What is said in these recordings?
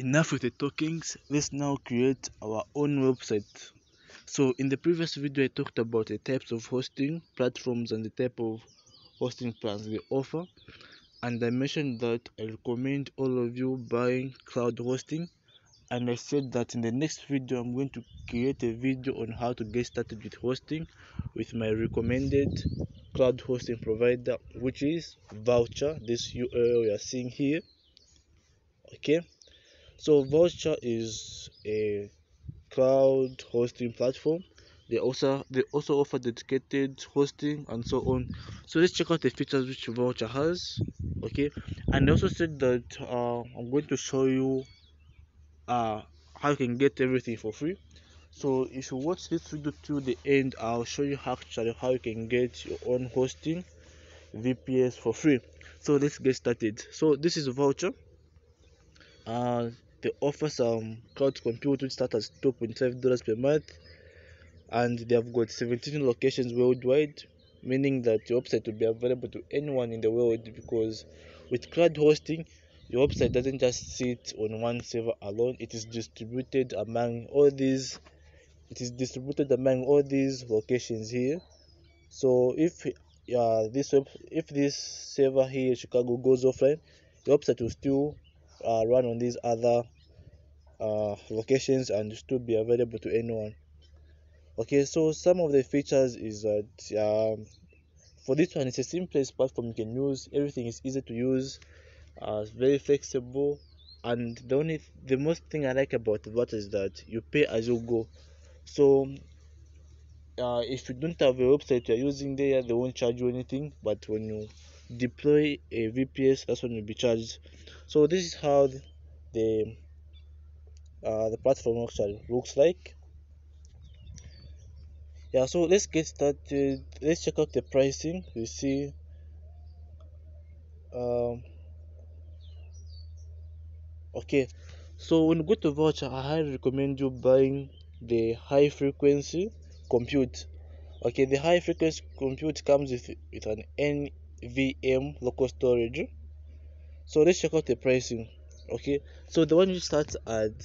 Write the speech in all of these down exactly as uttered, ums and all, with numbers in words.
Enough with the talkings, let's now create our own website. So in the previous video I talked about the types of hosting platforms and the type of hosting plans they offer, and I mentioned that I recommend all of you buying cloud hosting, and I said that in the next video I'm going to create a video on how to get started with hosting with my recommended cloud hosting provider, which is Vultr, this U R L you are seeing here. Okay, so Vultr is a cloud hosting platform. They also they also offer dedicated hosting and so on. So let's check out the features which Vultr has. Okay, and I also said that uh, I'm going to show you uh, how you can get everything for free. So if you watch this video to the end, I'll show you actually how you can get your own hosting V P S for free. So let's get started. So this is Vultr. Uh, They offer some cloud compute which start at two point five dollars per month, and they have got seventeen locations worldwide, meaning that your website will be available to anyone in the world, because with cloud hosting your website doesn't just sit on one server alone. It is distributed among all these it is distributed among all these locations here. So if uh, this web, if this server here in Chicago goes offline, your website will still Uh, run on these other uh, locations and still be available to anyone. Okay, so some of the features is that um, for this one, it's a simplest platform you can use. Everything is easy to use, uh, very flexible, and the only the most thing I like about that is that you pay as you go. So uh, if you don't have a website you're using there, they won't charge you anything, but when you deploy a V P S, that's when you'll be charged. So this is how the uh, the platform actually looks like. Yeah, so let's get started. Let's check out the pricing. You see, um, okay. So when you go to Vultr, I highly recommend you buying the high frequency compute. Okay, the high frequency compute comes with with an N V M local storage. So let's check out the pricing. Okay, so the one which starts at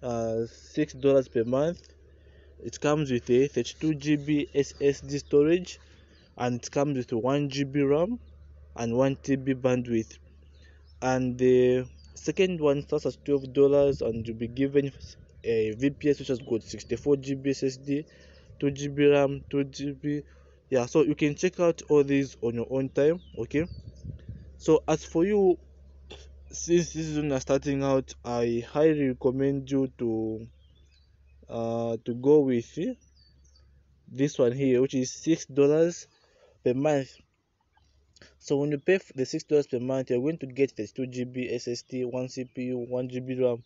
uh, six dollars per month, it comes with a thirty-two gigabyte S S D storage, and it comes with one gigabyte RAM and one terabyte bandwidth. And the second one starts at twelve dollars, and you'll be given a V P S which has got sixty-four gigabyte S S D, two gigabyte RAM, two gigabyte. Yeah, so you can check out all these on your own time. Okay, so as for you, since this is when you're starting out, I highly recommend you to uh to go with this one here, which is six dollars per month. So when you pay for the six dollars per month, you're going to get the two gigabyte S S D, one C P U, one gigabyte RAM.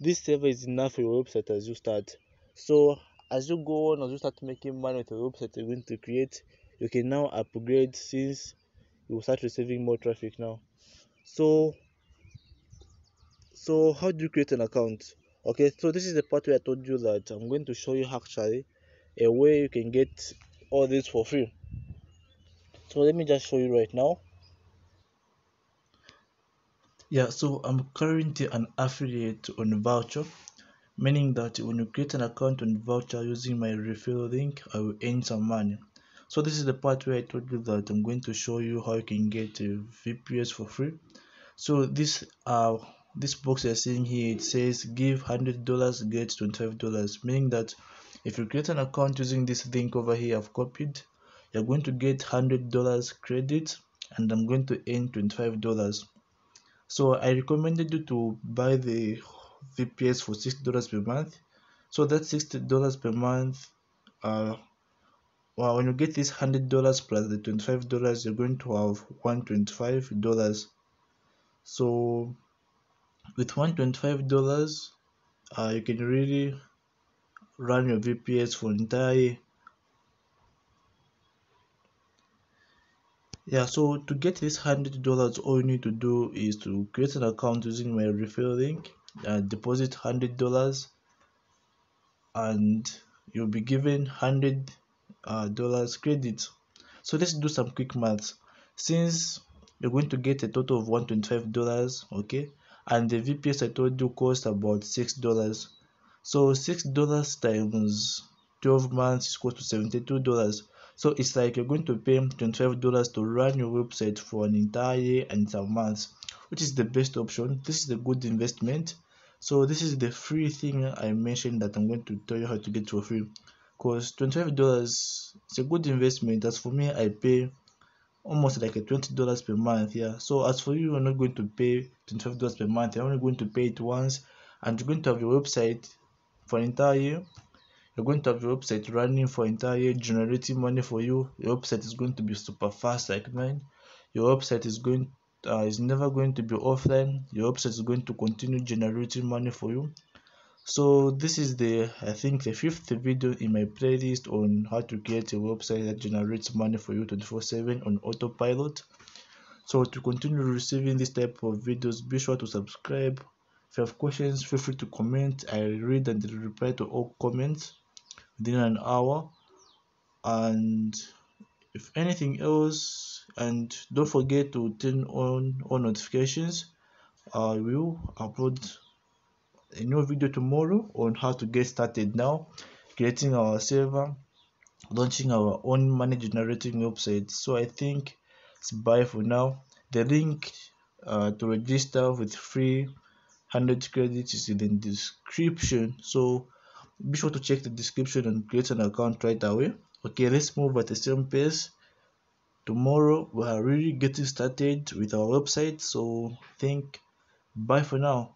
This server is enough for your website as you start. So as you go on, as you start making money with the website you're going to create, you can now upgrade, since you will start receiving more traffic now. So, so how do you create an account? Okay, so this is the part where I told you that I'm going to show you actually a way you can get all this for free. So let me just show you right now. Yeah, so I'm currently an affiliate on Vultr, meaning that when you create an account on Vultr using my referral link, I will earn some money. So this is the part where I told you that I'm going to show you how you can get a V P S for free. So this uh this box you're seeing here, it says give one hundred dollars, get twenty-five dollars, meaning that if you create an account using this link over here I've copied, you're going to get one hundred dollars credit, and I'm going to earn twenty-five dollars. So I recommended you to buy the V P S for six dollars per month. So that's sixty dollars per month. Uh, well, when you get this hundred dollars plus the twenty-five dollars, you're going to have one twenty-five dollars. So with one twenty-five dollars, uh, you can really run your V P S for entire year. Yeah, so to get this hundred dollars, all you need to do is to create an account using my referral link. Uh, deposit hundred dollars and you'll be given hundred uh, dollars credit. So let's do some quick maths. Since you're going to get a total of one hundred twenty-five dollars, okay, and the V P S I told you cost about six dollars. So six dollars times twelve months is equal to seventy-two dollars. So it's like you're going to pay twenty-five dollars to run your website for an entire year and some months, which is the best option. This is a good investment. So this is the free thing I mentioned that I'm going to tell you how to get for free, because twenty-five dollars is a good investment. As for me, I pay almost like a twenty dollars per month. Yeah. So as for you, you're not going to pay twenty-five dollars per month. You're only going to pay it once, and you're going to have your website for an entire year. You're going to have your website running for entire year, generating money for you. Your website is going to be super fast like mine. Your website is going uh, is never going to be offline. Your website is going to continue generating money for you. So this is the I think the fifth video in my playlist on how to create a website that generates money for you twenty-four seven on autopilot. So to continue receiving this type of videos, be sure to subscribe. If you have questions, feel free to comment. I read and reply to all comments within an hour. And if anything else, and don't forget to turn on all notifications. I will upload a new video tomorrow on how to get started now creating our server, launching our own money generating website. So I think it's bye for now. The link uh, to register with free one hundred credits is in the description, so be sure to check the description and create an account right away. Okay, let's move at the same pace. Tomorrow we are really getting started with our website. So I think bye for now.